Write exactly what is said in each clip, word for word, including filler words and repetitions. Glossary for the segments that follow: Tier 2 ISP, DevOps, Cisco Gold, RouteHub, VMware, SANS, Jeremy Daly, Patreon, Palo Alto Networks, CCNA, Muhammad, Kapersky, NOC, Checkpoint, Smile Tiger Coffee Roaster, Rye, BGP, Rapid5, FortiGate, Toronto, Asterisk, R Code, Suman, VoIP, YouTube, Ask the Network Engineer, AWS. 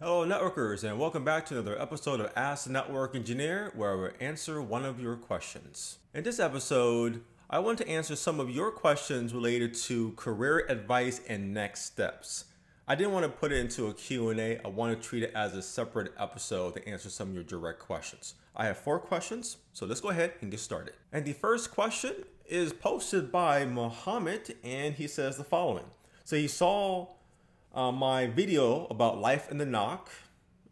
Hello networkers, and welcome back to another episode of Ask the Network Engineer, where I will answer one of your questions. In this episode, I want to answer some of your questions related to career advice and next steps. I didn't want to put it into a Q and A. I want to treat it as a separate episode to answer some of your direct questions. I have four questions, so let's go ahead and get started. And the first question is posted by Muhammad, and he says the following. So he saw Uh, my video about life in the N O C,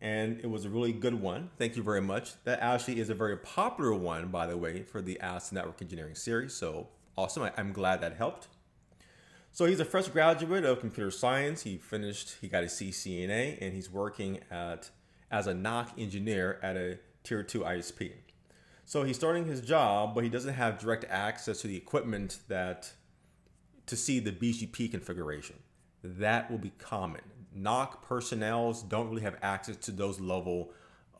and it was a really good one. Thank you very much. That actually is a very popular one, by the way, for the Ask Network Engineering series. So awesome. I, I'm glad that helped. So he's a fresh graduate of computer science. He finished, he got his C C N A, and he's working at as a N O C engineer at a Tier two I S P. So he's starting his job, but he doesn't have direct access to the equipment that to see the B G P configuration. That will be common. N O C personnel don't really have access to those level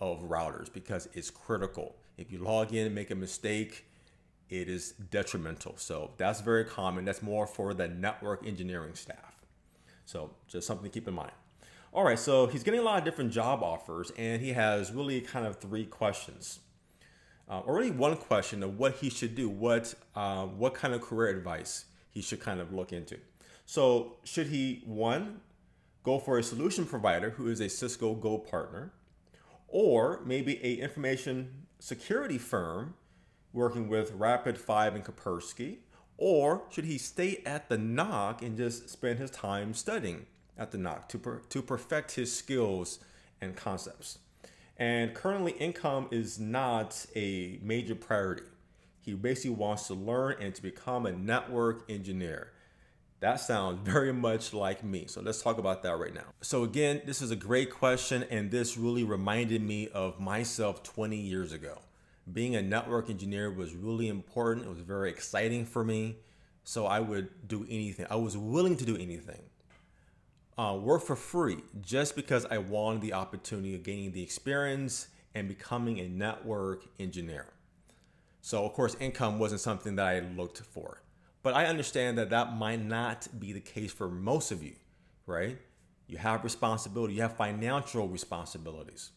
of routers because it's critical. If you log in and make a mistake, it is detrimental. So that's very common. That's more for the network engineering staff. So just something to keep in mind. All right, so he's getting a lot of different job offers, and he has really kind of three questions. Uh, or really one question of what he should do, what, uh, what kind of career advice he should kind of look into. So should he, one, go for a solution provider who is a Cisco Gold partner, or maybe a information security firm working with Rapid five and Kapersky, or should he stay at the N O C and just spend his time studying at the N O C to, per, to perfect his skills and concepts? And currently income is not a major priority. He basically wants to learn and to become a network engineer. That sounds very much like me. So let's talk about that right now. So again, this is a great question, and this really reminded me of myself twenty years ago. Being a network engineer was really important. It was very exciting for me. So I would do anything. I was willing to do anything. Uh, work for free just because I wanted the opportunity of gaining the experience and becoming a network engineer. So of course, income wasn't something that I looked for. But I understand that that might not be the case for most of you, right? You have responsibility, you have financial responsibilities.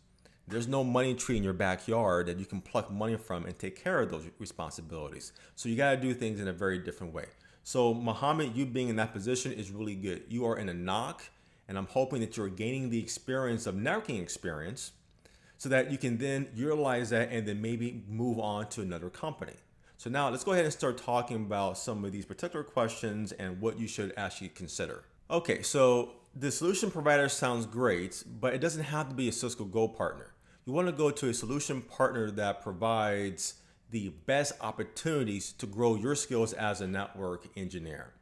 There's no money tree in your backyard that you can pluck money from and take care of those responsibilities. So you gotta do things in a very different way. So Muhammad, you being in that position is really good. You are in a N O C, and I'm hoping that you're gaining the experience of networking experience so that you can then utilize that and then maybe move on to another company. So now let's go ahead and start talking about some of these particular questions and what you should actually consider. Okay, so the solution provider sounds great, but it doesn't have to be a Cisco Gold partner. You want to go to a solution partner that provides the best opportunities to grow your skills as a network engineer.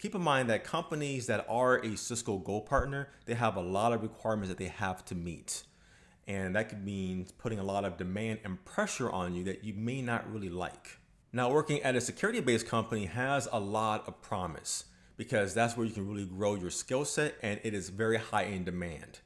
Keep in mind that companies that are a Cisco Gold partner, they have a lot of requirements that they have to meet. And that could mean putting a lot of demand and pressure on you that you may not really like. Now, working at a security-based company has a lot of promise because that's where you can really grow your skill set, and it is very high in demand.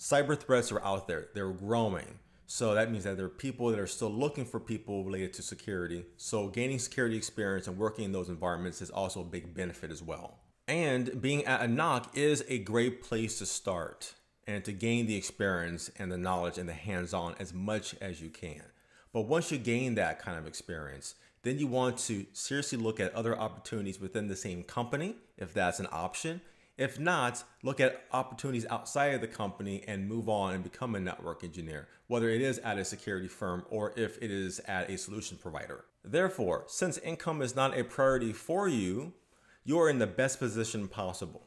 Cyber threats are out there. They're growing. So that means that there are people that are still looking for people related to security. So gaining security experience and working in those environments is also a big benefit as well. And being at a N O C is a great place to start and to gain the experience and the knowledge and the hands-on as much as you can. But once you gain that kind of experience, then you want to seriously look at other opportunities within the same company, if that's an option. If not, look at opportunities outside of the company and move on and become a network engineer, whether it is at a security firm or if it is at a solution provider. Therefore, since income is not a priority for you, you are in the best position possible.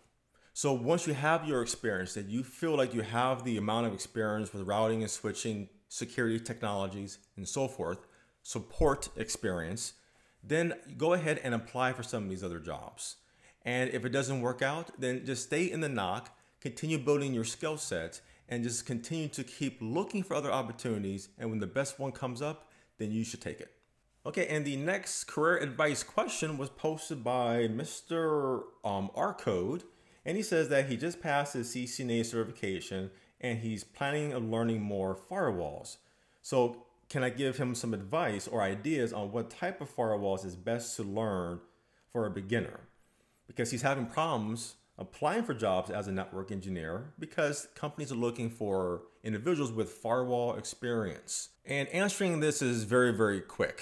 So once you have your experience, that you feel like you have the amount of experience with routing and switching, security technologies, and so forth, support experience, then go ahead and apply for some of these other jobs. And if it doesn't work out, then just stay in the N O C, continue building your skill set, and just continue to keep looking for other opportunities. And when the best one comes up, then you should take it. Okay, and the next career advice question was posted by Mister Um, R Code, and he says that he just passed his C C N A certification and he's planning on learning more firewalls. So can I give him some advice or ideas on what type of firewalls is best to learn for a beginner? Because he's having problems applying for jobs as a network engineer because companies are looking for individuals with firewall experience. And answering this is very, very quick.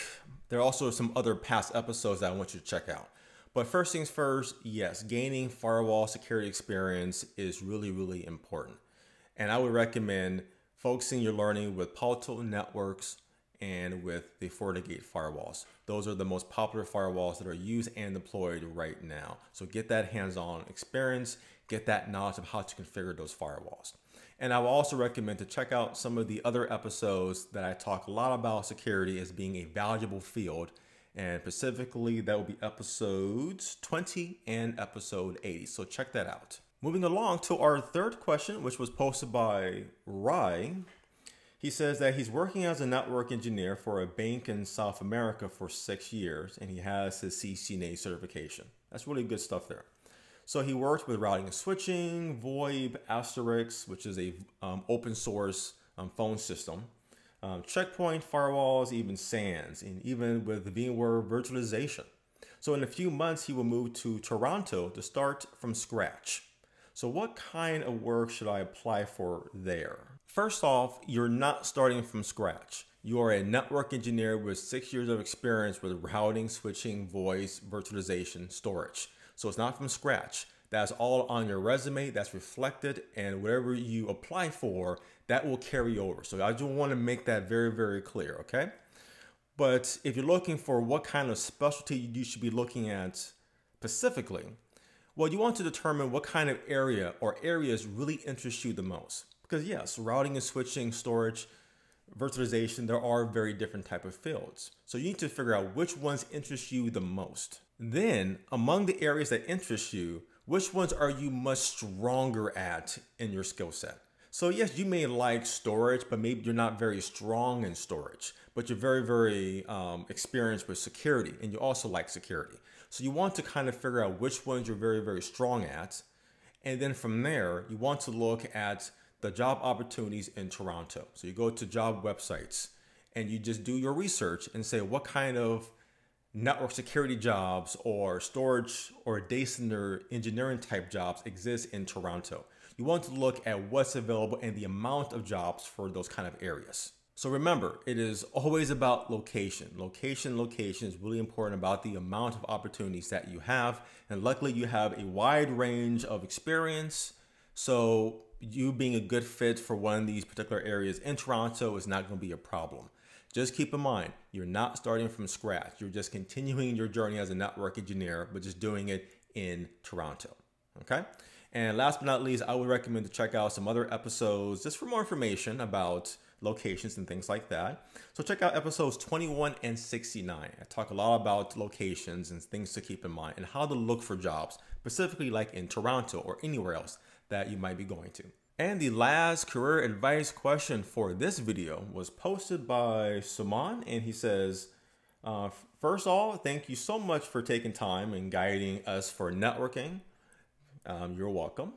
There are also some other past episodes that I want you to check out. But first things first, yes, gaining firewall security experience is really, really important. And I would recommend focusing your learning with Palo Alto Networks and with the FortiGate firewalls. Those are the most popular firewalls that are used and deployed right now. So get that hands-on experience, get that knowledge of how to configure those firewalls. And I will also recommend to check out some of the other episodes that I talk a lot about security as being a valuable field. And specifically, that will be episodes twenty and episode eighty. So check that out. Moving along to our third question, which was posted by Rye. He says that he's working as a network engineer for a bank in South America for six years, and he has his C C N A certification. That's really good stuff there. So he worked with routing and switching, VoIP, Asterisk, which is a um, open source um, phone system, um, Checkpoint, firewalls, even SANS, and even with VMware virtualization. So in a few months, he will move to Toronto to start from scratch. So what kind of work should I apply for there? First off, you're not starting from scratch. You are a network engineer with six years of experience with routing, switching, voice, virtualization, storage. So it's not from scratch. That's all on your resume, that's reflected, and whatever you apply for, that will carry over. So I just want to make that very, very clear, okay? But if you're looking for what kind of specialty you should be looking at specifically, well, you want to determine what kind of area or areas really interest you the most. Because yes, routing and switching, storage, virtualization, there are very different type of fields. So you need to figure out which ones interest you the most. Then among the areas that interest you, which ones are you much stronger at in your skill set? So yes, you may like storage, but maybe you're not very strong in storage, but you're very, very um, experienced with security, and you also like security. So you want to kind of figure out which ones you're very, very strong at. And then from there, you want to look at the job opportunities in Toronto. So you go to job websites and you just do your research and say, what kind of network security jobs or storage or data center engineering type jobs exist in Toronto? You want to look at what's available and the amount of jobs for those kind of areas. So remember, it is always about location. Location, location is really important about the amount of opportunities that you have. And luckily you have a wide range of experience. So you being a good fit for one of these particular areas in Toronto is not going to be a problem. Just keep in mind, you're not starting from scratch. You're just continuing your journey as a network engineer, but just doing it in Toronto, okay? And last but not least, I would recommend to check out some other episodes just for more information about locations and things like that. So check out episodes twenty-one and sixty-nine. I talk a lot about locations and things to keep in mind and how to look for jobs, specifically like in Toronto or anywhere else that you might be going to. And the last career advice question for this video was posted by Suman, and he says, uh, first of all, thank you so much for taking time and guiding us for networking. Um, you're welcome.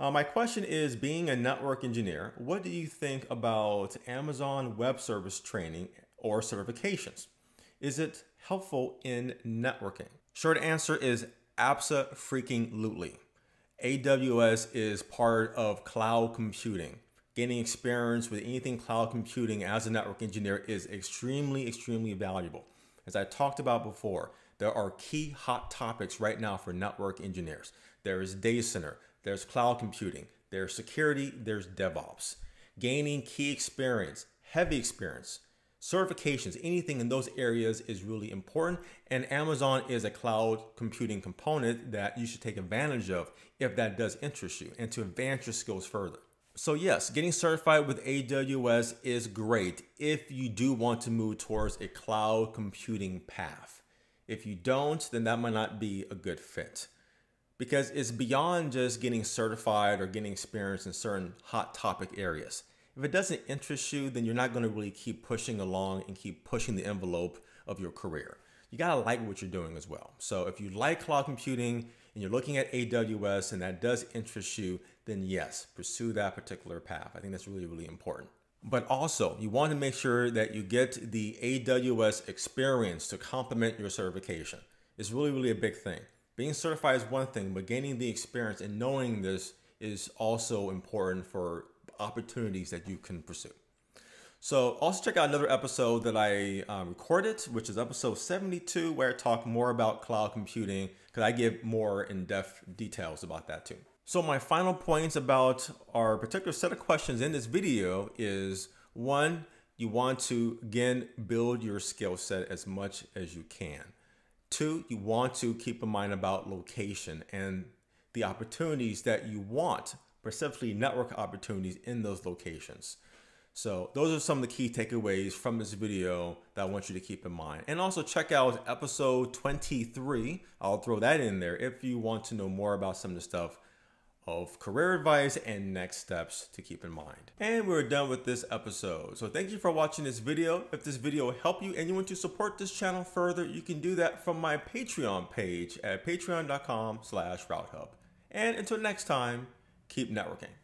Uh, my question is, being a network engineer, what do you think about Amazon Web Service training or certifications? Is it helpful in networking? Short answer is abso-freaking-lutely. A W S is part of cloud computing. Gaining experience with anything cloud computing as a network engineer is extremely, extremely valuable. As I talked about before, there are key hot topics right now for network engineers. There is data center, there's cloud computing, there's security, there's DevOps. Gaining key experience, heavy experience, certifications, anything in those areas is really important. And Amazon is a cloud computing component that you should take advantage of if that does interest you and to advance your skills further. So yes, getting certified with A W S is great if you do want to move towards a cloud computing path. If you don't, then that might not be a good fit because it's beyond just getting certified or getting experience in certain hot topic areas. If it doesn't interest you, then you're not going to really keep pushing along and keep pushing the envelope of your career. You got to like what you're doing as well. So if you like cloud computing and you're looking at A W S and that does interest you, then yes, pursue that particular path. I think that's really, really important. But also, you want to make sure that you get the A W S experience to complement your certification. It's really, really a big thing. Being certified is one thing, but gaining the experience and knowing this is also important for opportunities that you can pursue. So also check out another episode that I um, recorded, which is episode seventy-two, where I talk more about cloud computing, because I give more in-depth details about that too. So my final points about our particular set of questions in this video is, one, you want to, again, build your skill set as much as you can. Two, you want to keep in mind about location and the opportunities that you want, specifically network opportunities in those locations. So those are some of the key takeaways from this video that I want you to keep in mind. And also check out episode twenty-three. I'll throw that in there if you want to know more about some of the stuff of career advice and next steps to keep in mind. And we're done with this episode. So thank you for watching this video. If this video helped you and you want to support this channel further, you can do that from my Patreon page at patreon dot com slash routehub. And until next time, keep networking.